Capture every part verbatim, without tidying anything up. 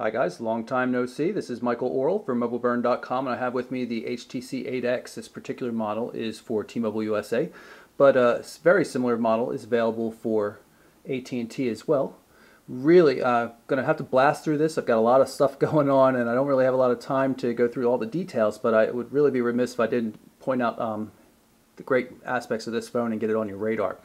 Hi guys, long time no see. This is Michael Oryl from Mobile Burn dot com, and I have with me the H T C eight X. This particular model is for T-Mobile U S A, but a very similar model is available for A T and T as well. Really, I'm uh, going to have to blast through this. I've got a lot of stuff going on, and I don't really have a lot of time to go through all the details, but I would really be remiss if I didn't point out um, the great aspects of this phone and get it on your radar.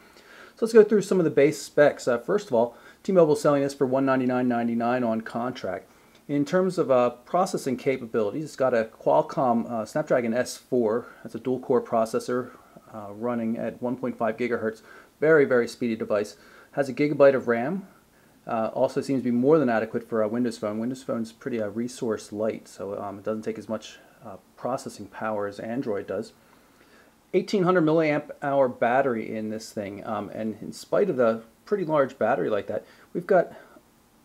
So let's go through some of the base specs. Uh, first of all, T-Mobile is selling this for one ninety-nine ninety-nine on contract. In terms of uh, processing capabilities, it's got a Qualcomm uh, Snapdragon S four. That's a dual-core processor uh, running at one point five gigahertz. Very, very speedy device. Has a gigabyte of RAM. Uh, also seems to be more than adequate for a Windows Phone. Windows Phone's pretty uh, resource light, so um, it doesn't take as much uh, processing power as Android does. eighteen hundred milliamp hour battery in this thing, um, and in spite of the pretty large battery like that, we've got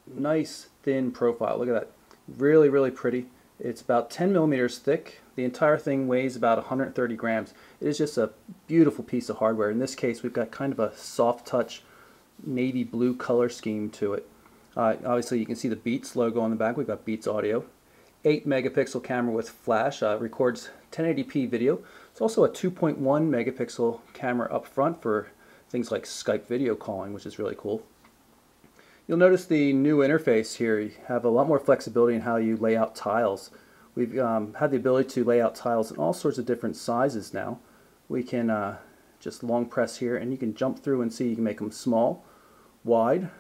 nice thin profile. Look at that, really really pretty. It's about ten millimeters thick. The entire thing weighs about one hundred thirty grams. It is just a beautiful piece of hardware. In this case, we've got kind of a soft touch navy blue color scheme to it. Uh, obviously, you can see the Beats logo on the back. We've got Beats audio. eight megapixel camera with flash, uh, records ten eighty p video. It's also a two point one megapixel camera up front for things like Skype video calling, which is really cool. You'll notice the new interface here. You have a lot more flexibility in how you lay out tiles. We've um, had the ability to lay out tiles in all sorts of different sizes now. We can uh, just long press here, and you can jump through and see. You can make them small, wide,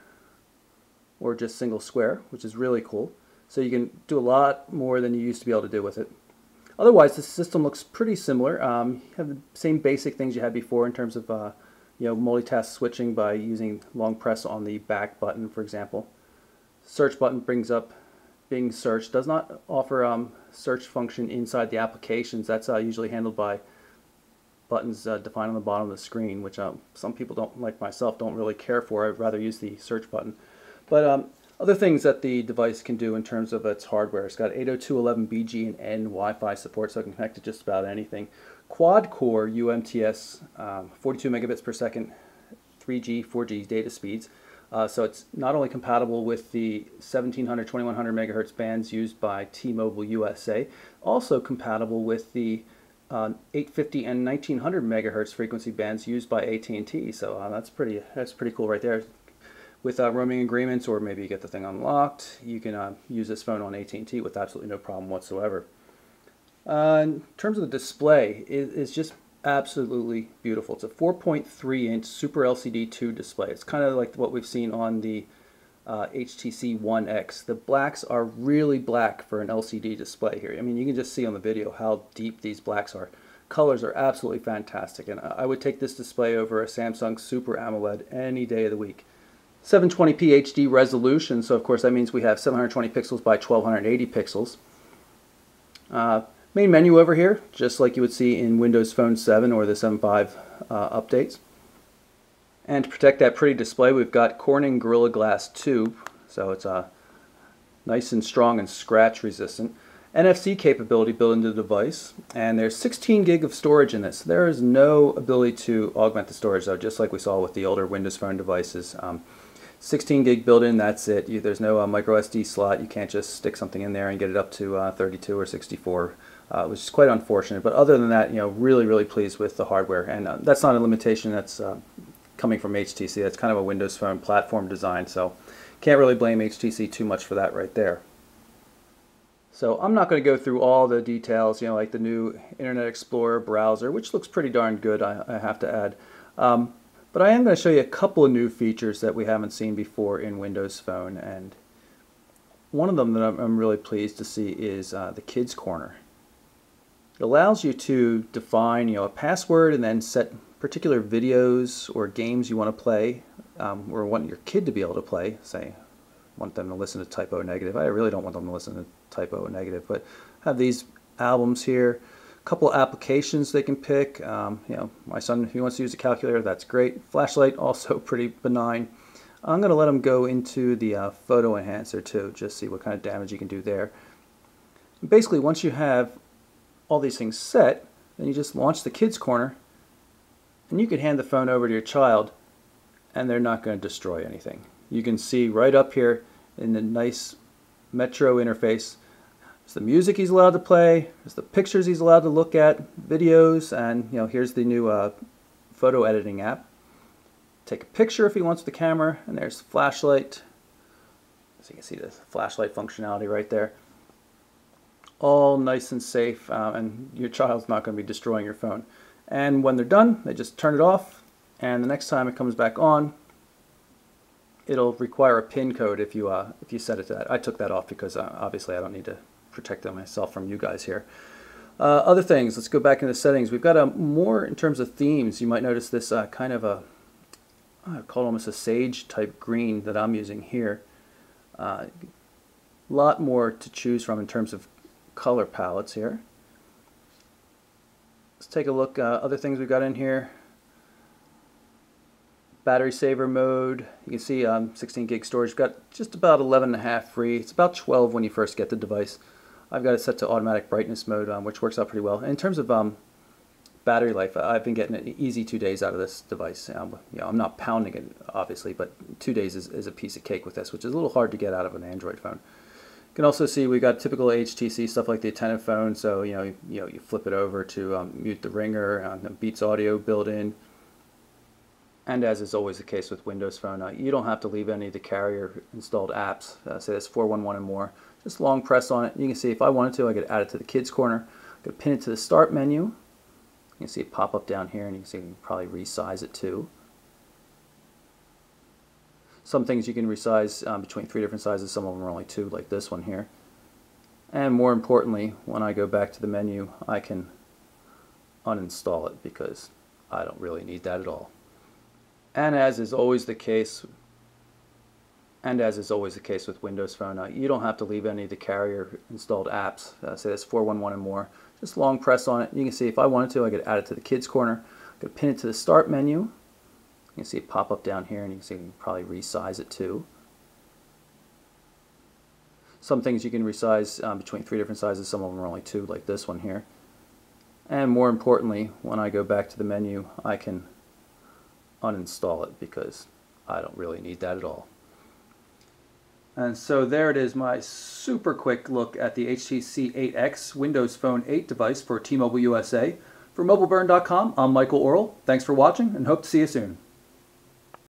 or just single square, which is really cool. So you can do a lot more than you used to be able to do with it. Otherwise, the system looks pretty similar. Um, you have the same basic things you had before in terms of uh, you know, multitask switching by using long press on the back button, for example. Search button brings up Bing search. Does not offer um, search function inside the applications. That's uh, usually handled by buttons uh, defined on the bottom of the screen, which um, some people don't, like myself, don't really care for. I'd rather use the search button. But um, other things that the device can do in terms of its hardware. It's got eight oh two dot eleven b g n Wi-Fi support, so it can connect to just about anything. Quad-core U M T S, um, forty-two megabits per second, three G, four G data speeds. Uh, so it's not only compatible with the seventeen hundred, twenty-one hundred megahertz bands used by T-Mobile U S A, also compatible with the uh, eight fifty and nineteen hundred megahertz frequency bands used by A T and T. So uh, that's pretty. That's pretty cool right there. With uh, roaming agreements, or maybe you get the thing unlocked, you can uh, use this phone on A T and T with absolutely no problem whatsoever. Uh, in terms of the display, it, it's just absolutely beautiful. It's a four point three inch Super L C D two display. It's kind of like what we've seen on the uh, H T C One X. The blacks are really black for an L C D display here. I mean, you can just see on the video how deep these blacks are. Colors are absolutely fantastic, and I would take this display over a Samsung Super AMOLED any day of the week. seven twenty p H D resolution, so of course that means we have seven hundred twenty pixels by twelve eighty pixels. Uh, main menu over here, just like you would see in Windows Phone seven or the seven point five uh, updates. And to protect that pretty display, we've got Corning Gorilla Glass two, so it's uh, nice and strong and scratch resistant. N F C capability built into the device, and there's sixteen gig of storage in this. There is no ability to augment the storage though, just like we saw with the older Windows Phone devices. Um, sixteen gig built in, that's it. You, there's no uh, micro S D slot. You can't just stick something in there and get it up to uh, thirty-two or sixty-four, uh, which is quite unfortunate. But other than that, you know, really, really pleased with the hardware. And uh, that's not a limitation that's uh, coming from H T C. That's kind of a Windows Phone platform design, so can't really blame H T C too much for that right there. So I'm not going to go through all the details, you know, like the new Internet Explorer browser, which looks pretty darn good, I, I have to add. Um, But I am going to show you a couple of new features that we haven't seen before in Windows Phone, and one of them that I'm really pleased to see is uh, the Kids Corner. It allows you to define, you know, a password and then set particular videos or games you want to play, um, or want your kid to be able to play. Say, I want them to listen to Type O Negative. I really don't want them to listen to Type O Negative, but I have these albums here. Couple applications they can pick. Um, you know, my son, if he wants to use a calculator, that's great. Flashlight, also pretty benign. I'm going to let him go into the uh, photo enhancer too, just see what kind of damage you can do there. Basically, once you have all these things set, then you just launch the Kids Corner, and you can hand the phone over to your child, and they're not going to destroy anything. You can see right up here in the nice Metro interface. It's the music he's allowed to play, it's the pictures he's allowed to look at, videos, and you know, here's the new uh, photo editing app. Take a picture if he wants with the camera, and there's the flashlight. So you can see the flashlight functionality right there. All nice and safe, um, and your child's not going to be destroying your phone. And when they're done, they just turn it off, and the next time it comes back on, it'll require a PIN code if you uh, if you set it to that. I took that off because uh, obviously I don't need to protect myself from you guys here. Uh, other things, let's go back into the settings. We've got a more in terms of themes. You might notice this uh, kind of a, I call it almost a sage type green that I'm using here. A uh, lot more to choose from in terms of color palettes here. Let's take a look. Uh, other things we've got in here. Battery saver mode. You can see um, sixteen gig storage. We've got just about eleven and a half free. It's about twelve when you first get the device. I've got it set to automatic brightness mode, um, which works out pretty well. In terms of um, battery life, I've been getting an easy two days out of this device. Um, you know, I'm not pounding it, obviously, but two days is, is a piece of cake with this, which is a little hard to get out of an Android phone. You can also see we've got typical H T C stuff like the attentive phone, so you know, you, you, know, you flip it over to um, mute the ringer, um, the Beats audio built in, and as is always the case with Windows Phone, uh, you don't have to leave any of the carrier installed apps, uh, say that's four one one and more. Just long press on it. You can see if I wanted to, I could add it to the kids corner, I could pin it to the start menu. You can see it pop up down here, and you can see you can probably resize it too. Some things you can resize um, between three different sizes, some of them are only two, like this one here. And more importantly, when I go back to the menu, I can uninstall it because I don't really need that at all. And as is always the case, and as is always the case with Windows Phone, uh, you don't have to leave any of the carrier installed apps, uh, say that's four one one and more. Just long press on it. You can see if I wanted to, I could add it to the kids corner. I could pin it to the start menu. You can see it pop up down here, and you can see you can probably resize it too. Some things you can resize um, between three different sizes, some of them are only two, like this one here. And more importantly, when I go back to the menu, I can uninstall it because I don't really need that at all. And so there it is, my super quick look at the H T C eight X Windows Phone eight device for T-Mobile U S A. For Mobile Burn dot com, I'm Michael Oryl. Thanks for watching and hope to see you soon.